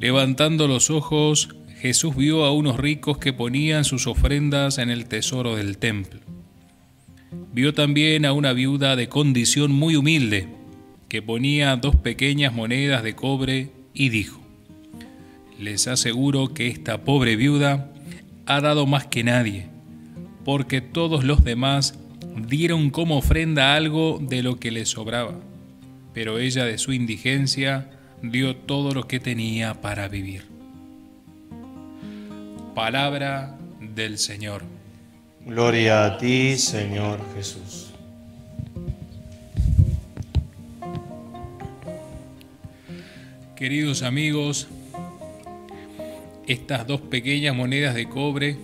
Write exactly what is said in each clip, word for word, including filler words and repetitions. Levantando los ojos, Jesús vio a unos ricos que ponían sus ofrendas en el tesoro del templo. Vio también a una viuda de condición muy humilde, que ponía dos pequeñas monedas de cobre, y dijo: «Les aseguro que esta pobre viuda ha dado más que nadie, porque todos los demás dieron como ofrenda algo de lo que les sobraba, pero ella de su indigencia dio todo lo que tenía para vivir». Palabra del Señor. Gloria a ti, Señor Jesús. Queridos amigos, estas dos pequeñas monedas de cobre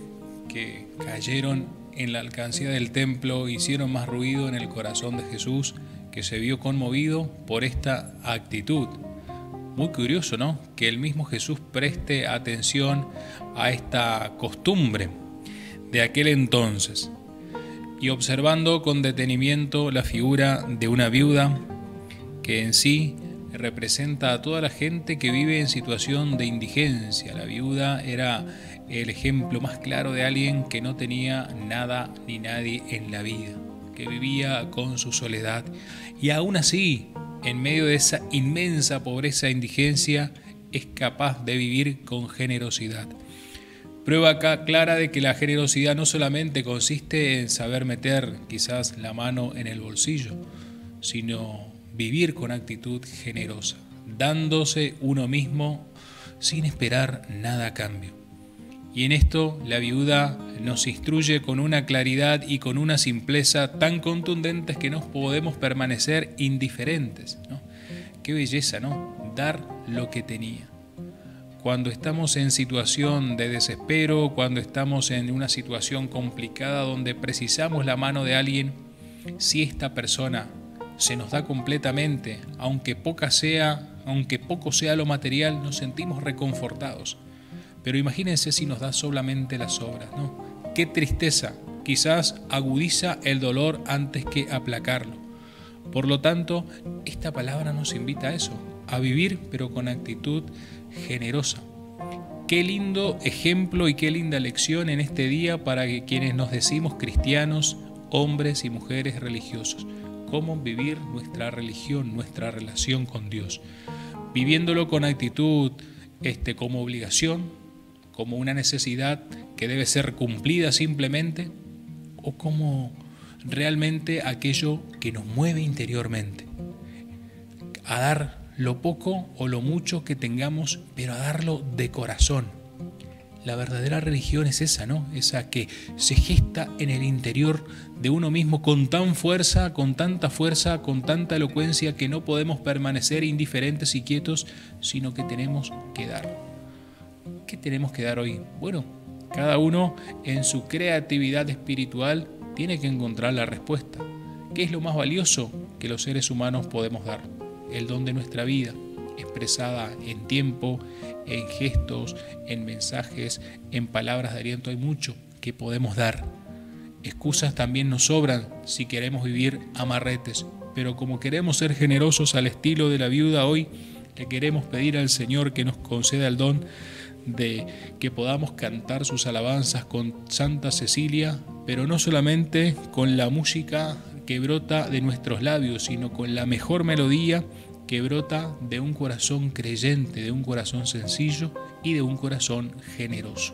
que cayeron en la alcancía del templo hicieron más ruido en el corazón de Jesús, que se vio conmovido por esta actitud. Muy curioso, ¿no?, que el mismo Jesús preste atención a esta costumbre de aquel entonces. Y observando con detenimiento la figura de una viuda, que en sí representa a toda la gente que vive en situación de indigencia. La viuda era el ejemplo más claro de alguien que no tenía nada ni nadie en la vida, que vivía con su soledad, y aún así, en medio de esa inmensa pobreza e indigencia, es capaz de vivir con generosidad. Prueba acá clara de que la generosidad no solamente consiste en saber meter quizás la mano en el bolsillo, sino vivir con actitud generosa, dándose uno mismo sin esperar nada a cambio. Y en esto la viuda nos instruye con una claridad y con una simpleza tan contundentes que no podemos permanecer indiferentes, ¿no? Qué belleza, ¿no? Dar lo que tenía. Cuando estamos en situación de desespero, cuando estamos en una situación complicada donde precisamos la mano de alguien, si esta persona se nos da completamente, aunque poca sea, aunque poco sea lo material, nos sentimos reconfortados. Pero imagínense si nos da solamente las obras, ¿no? Qué tristeza, quizás agudiza el dolor antes que aplacarlo. Por lo tanto, esta palabra nos invita a eso, a vivir pero con actitud generosa. Qué lindo ejemplo y qué linda lección en este día para que quienes nos decimos cristianos, hombres y mujeres religiosos, cómo vivir nuestra religión, nuestra relación con Dios, viviéndolo con actitud este, como obligación, como una necesidad que debe ser cumplida simplemente, o como realmente aquello que nos mueve interiormente, a dar lo poco o lo mucho que tengamos, pero a darlo de corazón. La verdadera religión es esa, ¿no? Esa que se gesta en el interior de uno mismo con tan fuerza, con tanta fuerza, con tanta elocuencia, que no podemos permanecer indiferentes y quietos, sino que tenemos que dar. ¿Qué tenemos que dar hoy? Bueno, cada uno en su creatividad espiritual tiene que encontrar la respuesta. ¿Qué es lo más valioso que los seres humanos podemos dar? El don de nuestra vida, expresada en tiempo, en gestos, en mensajes, en palabras de aliento. Hay mucho que podemos dar. Excusas también nos sobran si queremos vivir amarretes, pero como queremos ser generosos al estilo de la viuda hoy, le queremos pedir al Señor que nos conceda el don de que podamos cantar sus alabanzas con Santa Cecilia, pero no solamente con la música que brota de nuestros labios, sino con la mejor melodía que brota de un corazón creyente, de un corazón sencillo y de un corazón generoso.